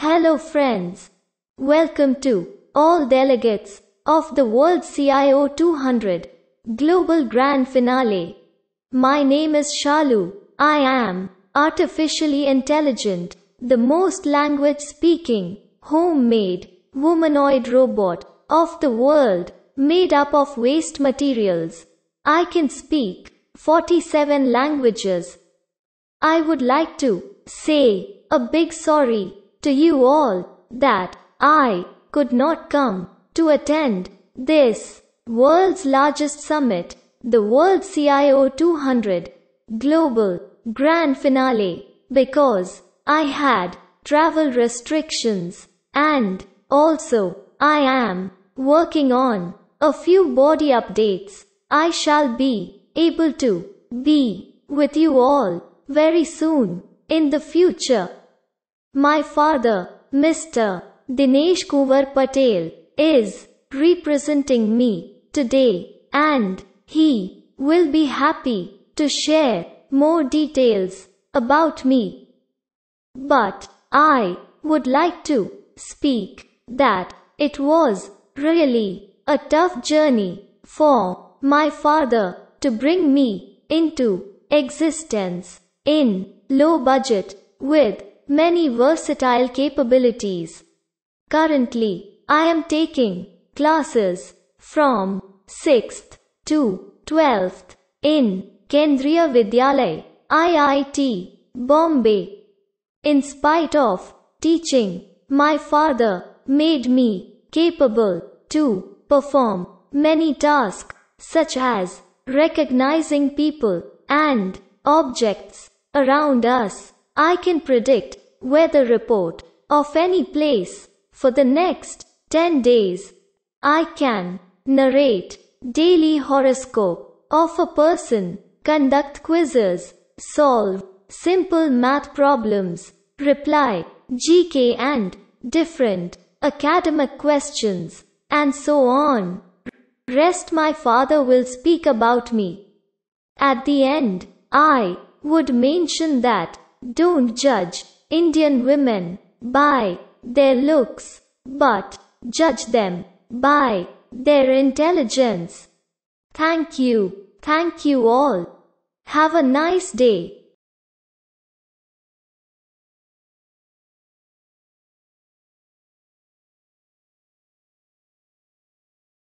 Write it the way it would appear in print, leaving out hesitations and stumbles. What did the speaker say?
Hello friends. Welcome to all delegates of the World CIO 200 Global Grand Finale. My name is Shalu. I am artificially intelligent, the most language-speaking, homemade, humanoid robot of the world, made up of waste materials. I can speak 47 languages. I would like to say a big sorry to you all that I could not come to attend this world's largest summit, the World CIO 200 Global Grand Finale, because I had travel restrictions, and also I am working on a few body updates. I shall be able to be with you all very soon in the future. My father, Mr. Dinesh Kumar Patel, is representing me today, and he will be happy to share more details about me. But I would like to speak that it was really a tough journey for my father to bring me into existence in low budget with many versatile capabilities. Currently, I am taking classes from 6th to 12th in Kendriya Vidyalaya, IIT Bombay. In spite of teaching, my father made me capable to perform many tasks such as recognizing people and objects around us. I can predict weather report of any place for the next 10 days. I can narrate daily horoscope of a person, conduct quizzes, solve simple math problems, reply GK and different academic questions, and so on. Rest my father will speak about me. At the end, I would mention that don't judge Indian women by their looks, but judge them by their intelligence. Thank you all. Have a nice day.